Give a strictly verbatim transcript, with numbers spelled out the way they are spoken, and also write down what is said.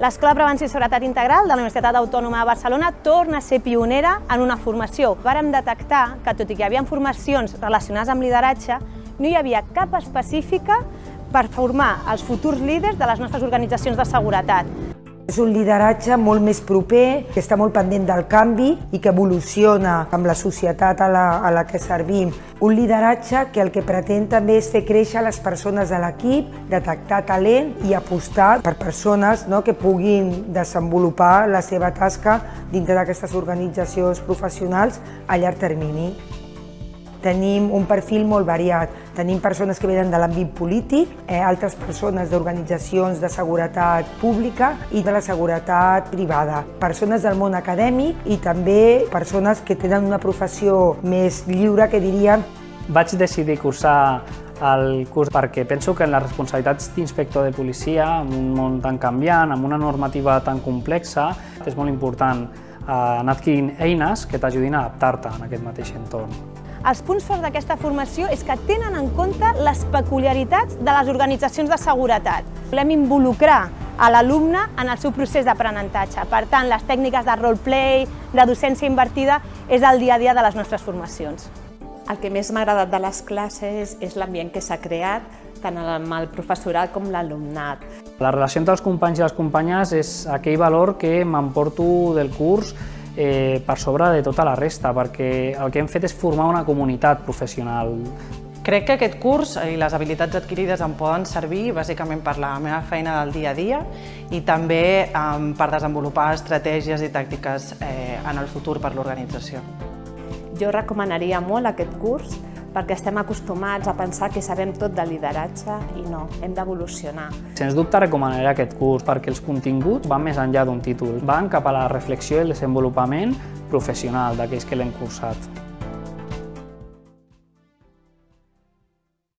L'Escola Prevenció i Seguretat Integral de la Universitat Autònoma de Barcelona torna a ser pionera en una formació. Vàrem detectar que, tot i que hi havia formacions relacionades amb lideratge, no hi havia cap específica per formar els futurs líders de les nostres organitzacions de seguretat. És un lideratge molt més proper, que està molt pendent del canvi i que evoluciona amb la societat a la, a la que servim. Un lideratge que el que pretén també és fer créixer les persones de l'equip, detectar talent i apostar per persones, no, que puguin desenvolupar la seva tasca dintre d'aquestes organitzacions professionals a llarg termini. Tenim un perfil molt variat. Tenim persones que venen de l'àmbit polític, eh, altres persones d'organitzacions de seguretat pública i de la seguretat privada, persones del món acadèmic i també persones que tenen una professió més lliure, que diríem. Vaig decidir cursar el curs perquè penso que en les responsabilitats d'inspector de policia, en un món tan canviant, amb una normativa tan complexa, és molt important anar adquirint eines que t'ajudin a adaptar-te en aquest mateix entorn. Els punts forts d'aquesta formació és que tenen en compte les peculiaritats de les organitzacions de seguretat. Volem involucrar a l'alumne en el seu procés d'aprenentatge. Per tant, les tècniques de role-play, de docència invertida, és el dia a dia de les nostres formacions. El que més m'ha agradat de les classes és l'ambient que s'ha creat, tant amb el professorat com l'alumnat. La relació entre els companys i les companyes és aquell valor que m'emporto del curs Eh, per sobre de tota la resta, perquè el que hem fet és formar una comunitat professional. Crec que aquest curs i les habilitats adquirides em poden servir bàsicament per la meva feina del dia a dia i també eh, per desenvolupar estratègies i tàctiques eh, en el futur per l'organització. Jo recomanaria molt aquest curs perquè estem acostumats a pensar que sabem tot de lideratge i no, hem d'evolucionar. Sens dubte recomanaré aquest curs perquè els continguts van més enllà d'un títol, van cap a la reflexió i el desenvolupament professional d'aquells que l'hem cursat.